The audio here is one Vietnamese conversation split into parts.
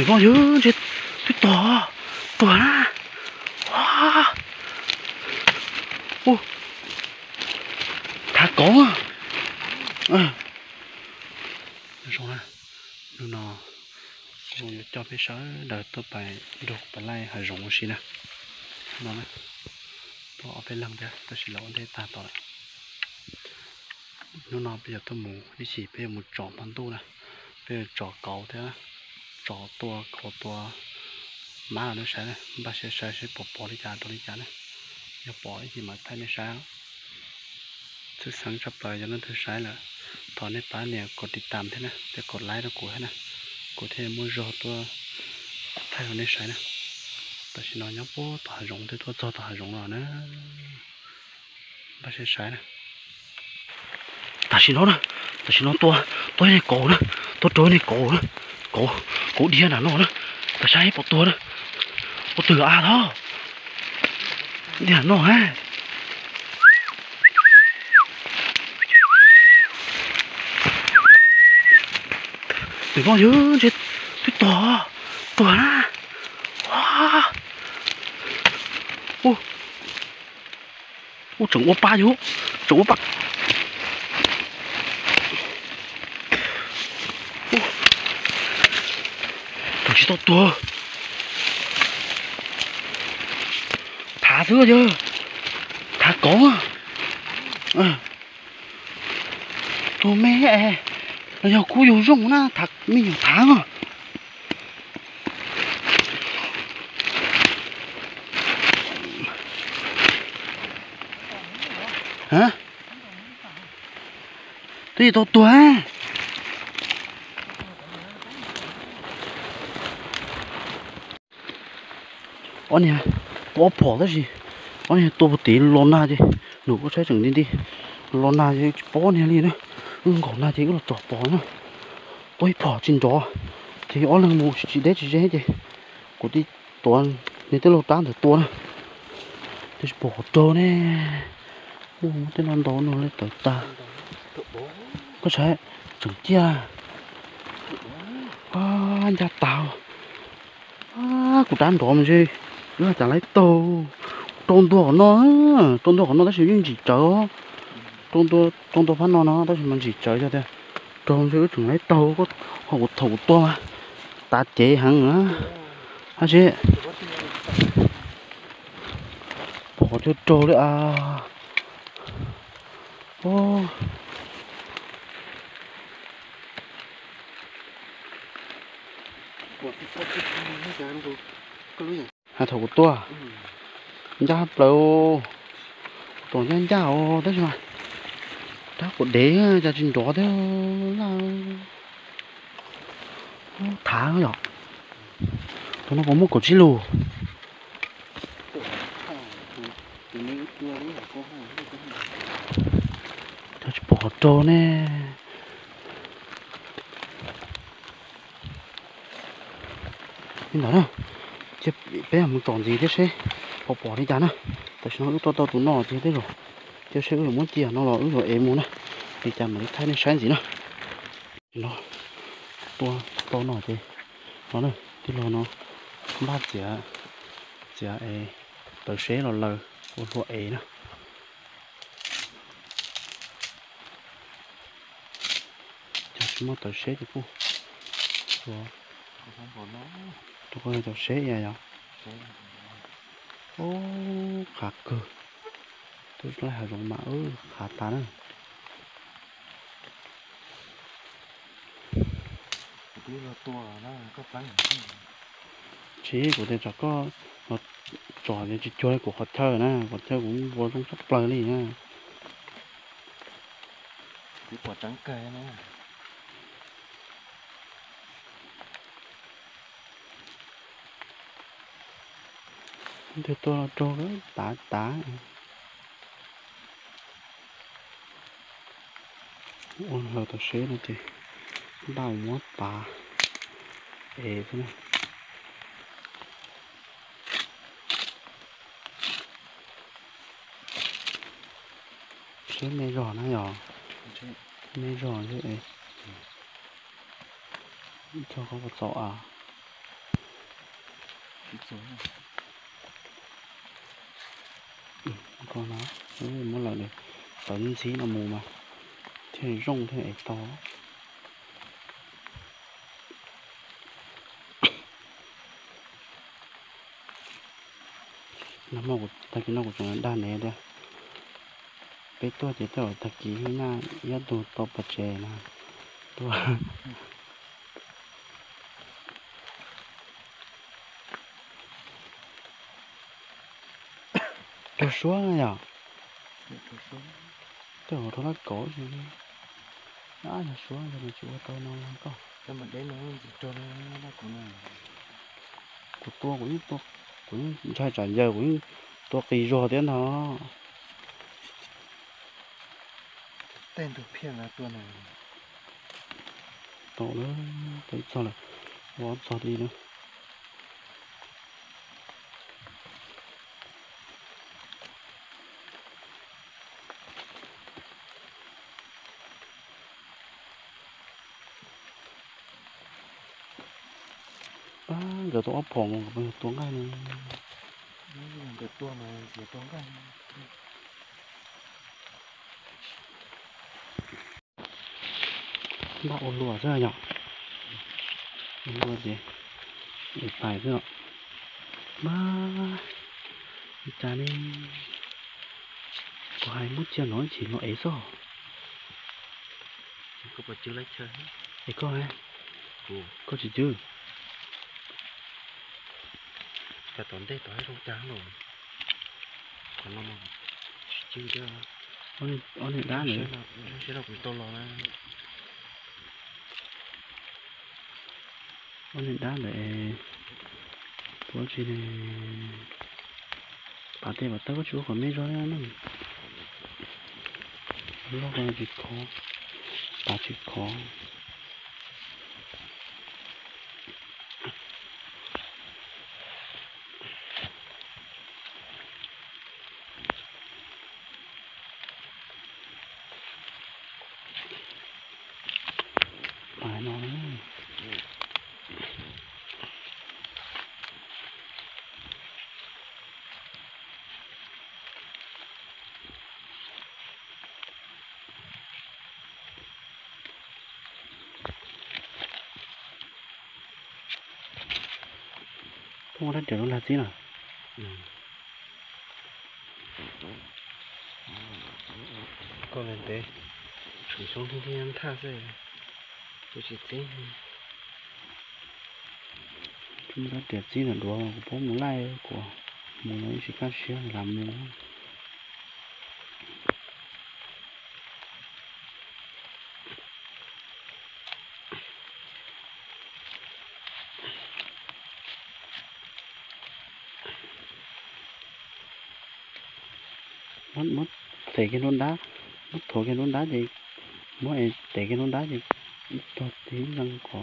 이거 이제 또 하나. 와. 오. 다 꺼. 응. rồi. nó rồi cho cái sớ đợt tôi phải đục và lay hơi rụng xí nè. nó nè. tôi ở bên lăng ra, tôi xin lỗi đây ta tội. nó bây giờ tôi muốn đi chỉ bây giờ một trò bắn tu nè. bây giờ trò cầu thế á. trò tua cầu tua má là nó sẽ này, ba sẽ bỏ đi trả này, giờ bỏ cái gì mà thay mới sáng, thứ sáng sắp tới cho nó thứ sáng là, thọ nếp bá này cột đi tạm thế này, để cột lái nó cột thế này, cột thế mua rau tua thay vào nếp sáng này, ta chỉ nói nhóc bố thả rồng thế thôi cho thả rồng rồi nữa, ba sẽ sáng này, ta chỉ nói tua tối này cổ nữa, tối này cổ nữa, cổ đi là nó nữa. 다 샤이 뽀또라 뽀또가 알아 야 너해 이거 요제 또 하나 와 오 저거 빠요 저거 빠 또 다 쓰러져 다 꺼 응 또 매 야 고 요정구나 다 미녀 다 어 응? 또 또 또 해 아니, 와, 버릇이. 아니, 또 버티, 론나지. 누구 차정인데, 론나지, 버니리네. 응, 건나지, 이거 또 버나. 어이, 버진 줘. 제 얼른 뭐, 지대지지. 고디, 또한, 내들로 딴데 또나. 다시 버더네. 뭐, 때난 더는 내 떴다. 그 차에, 정지야. 아, 야, 따오. 아, 구단 도움지. nó trả lấy tàu trôn đồ của nó ta chỉ dùng chỉ chở trôn đồ phát nó ta chỉ mang chỉ chở cho thế trôn chứ chúng lấy tàu có họ thầu to mà ta chế hàng á hả chị bỏ cho trâu đấy à ô 아, 더고 또 와. 야, 또 야, 어, 다시 와. 자꾸 내 자신 놔둬. 다 그냥. 너는 뭐 먹고 질러. 다시 버텨네. 이거는. chứ bé không còn gì thế xe bỏ đi chán à tại sao nó to tụi nó thế rồi chứ xe cũng muốn chia nó rồi em muốn này thì chả mấy thay nên sáng gì nữa nó to nổi thế nó này thì nó ba chia e tới xe nó lờ của e nữa chứ mà tới xe thì phu tôi cho xé ra nhau ô khạc cơ tôi lại hạt giống mạo khạc tán chỉ của tôi cho có một trò như chị chơi của hotel nè hotel cũng vô trong sắp play đi nha cái quả trắng cây nè thì tôi cho cái tá ôn hờ tôi xé nó thì đau mất tá ế thế này xé mê giò nó nhỏ mê giò thế này cho có một giò à 있어. Con nó muốn một lần được tấn xí là mù mà thì rung thế to. Nó một tại cái nó của chúng đa này đây. Bé tôi chỉ tao thật kỹ na nhất đồ to bật trẻ là tôi. Tôi xuống rồi nhở? Tôi hỏi tôi lát cổ gì đi. Đã là xuống rồi mà chịu tôi nó lắm con. Cho mình đến nó chỉ cho nó lát cổ này. Của tôi cũng trai trả giờ cũng tôi kỳ rò thế nó. Tên tôi phiền là tôi này. Tổ nó thấy sao là bó giọt đi nữa. Giờ tôi ốp phòng rồi, tôi ngay này. Giờ tôi mà, giờ tôi ngay. Bác ổn lùa rất là nhỏ. Ổn lùa gì? Để phải rồi. Bác chả nên có 21 triệu nó chỉ nó ấy rồi. Chỉ có bà chứ lấy chơi. Để có ai? Có chỉ chứ. Cả tổn đây tỏi rau trắng rồi, còn nó mồng chưa chưa, ông hiện đá nữa, sẽ là quỷ to lò này, ông hiện đá để, có chuyện này, bà tê bà tao có chú còn mấy rối nữa, nó còn chịu khó, bà chịu khó. Không có đất trở là gì nào. Còn lần tới chủ xuống thiên thiên ăn thả rồi. Tôi chỉ tính chúng ta đẹp gì là đùa mà có bố muốn lai của muốn nói chỉ phát xíu làm muốn. Mất tẩy cái nón đá, mất thổi cái nón đá thì mỗi tẩy cái nón đá thì cho tí răng có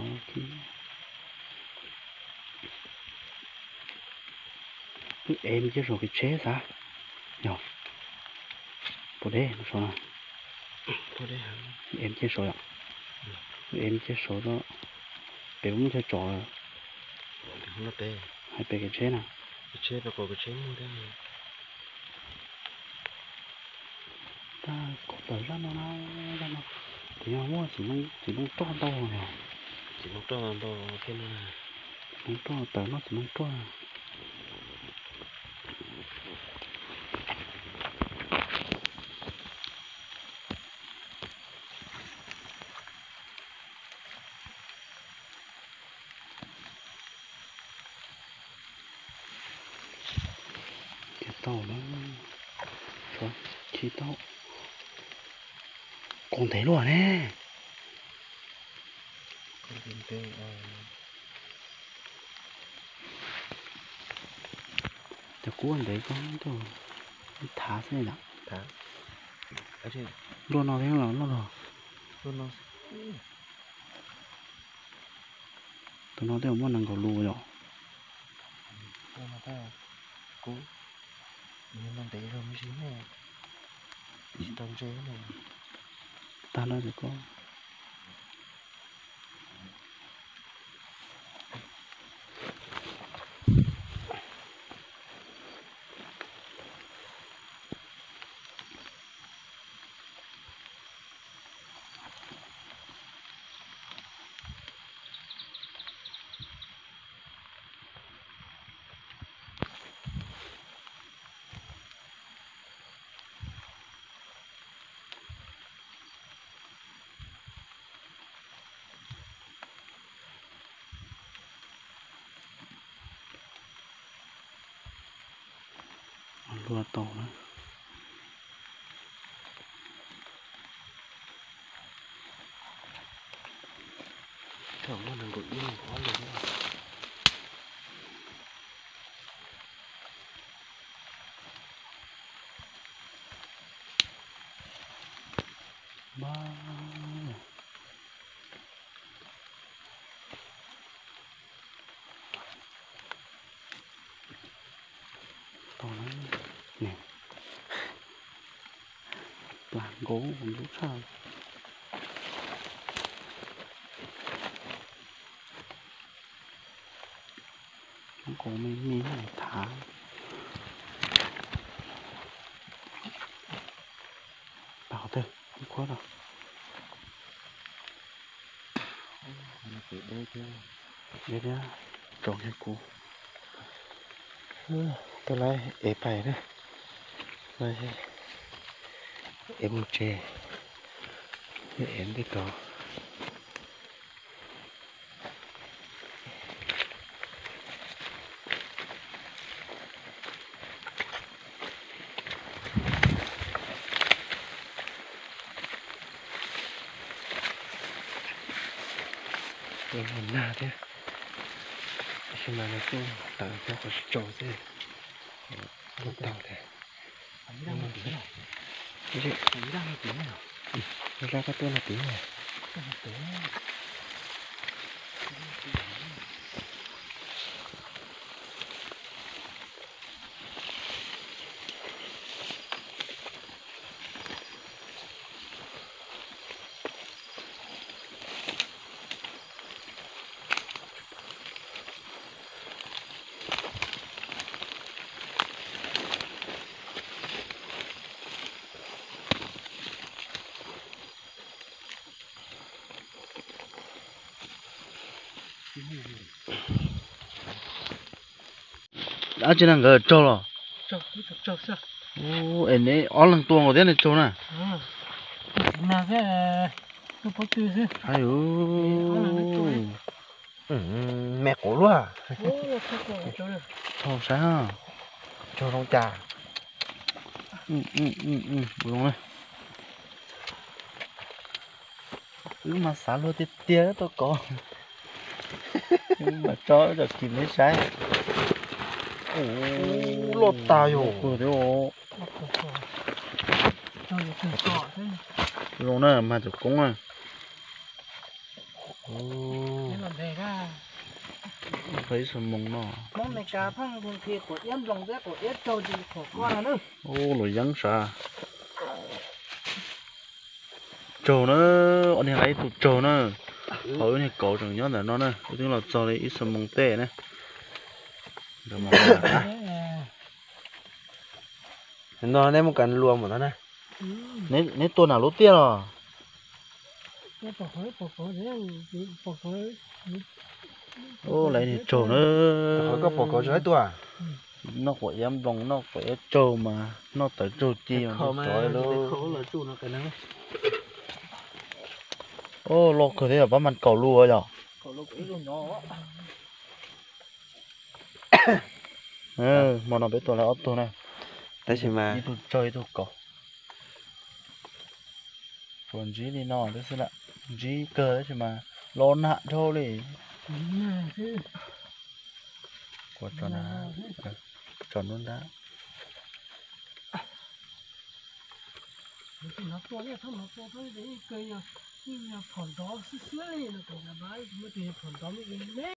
cái em chứ rồi cái chế ra nhỏ bộ đế nó sao nào bộ đế em chế rồi ạ em chế số đó để cũng theo trò nó bé hay bé cái chế nào cái chế và có cái chế mua thế này ta có tới ra nó ra thì mua chỉ mong to to này chỉ mong to to thêm này mong to tới nó chỉ mong to cái tàu nó rồi chỉ tàu con thế luôn nè, để cuốn đấy con thôi, thả thế nào, thả, ở trên, luôn nó thế nào luôn nó, tụi nó đều muốn ăn cỏ lù rồi, tụi nó tao, cú, nhưng mình để rồi mới chín nè, chín tầm chế này. Ta nói được có ตัวโตนะแถวนั้นก็ยิ่งร้อนเลยนะบ้าตอนนั้นเนี่ยปลาโก้ผมรู้ชาวโอ้ไม่มีหลักฐานเปล่าเถอะไม่ควรหรอกมันเกิดได้เพียงเดี๋ยวๆจองให้กูตัวไรเอ๋ไปนะไม่ใช่เอ็มเจเอ็นได้ต่อ很难的，而且买了之后，大家伙是饺子，不倒的。你让他点啊！你让他多拿点啊！아직은 그 쪼로. 쪼. 오, 애네 얼른 또 어디에 쪼나. 나가 또 버티지. 아유. 매 꼬로아. 오, 쪼로. 쪼사. 쪼롱자. 뭐롱아. 이마 살로 띠띠 또 거. 이마 쪼 저기 내 사이. 오, 롯다요. 그래요. 로나 맞을 공아. 오. 이건 내가. 벌써 먹나. 먹니까 방금 피고 염정되고 예초지 거라는. 오, 너 양사. 저는 어디 가도 저는 거의 거의 정년에 너는 어디 나 저리 있어 먹대네. nó nên một cái luồng của nó này, nên tôi nào lốt tia rồi, ô lấy thì trổ nó, có bỏ có trái tua, nó của em đồng nó của trổ mà nó tới trổ chi mà trời luôn, ô lô cái thế là bắt mặt cầu lùa rồi, mà nó biết tôi là ốp tôi này, thế mà tôi chơi tôi có, còn gì thì nó thế xin ạ, gì cơ thế mà lon hạn thôi đi, quạt tròn á, tròn luôn đã, nó to nhá, thằng nó to thôi đấy cây nhà, nhà phỏng đó xíu xíu này, nó còn là bãi, mới thì phỏng đó mới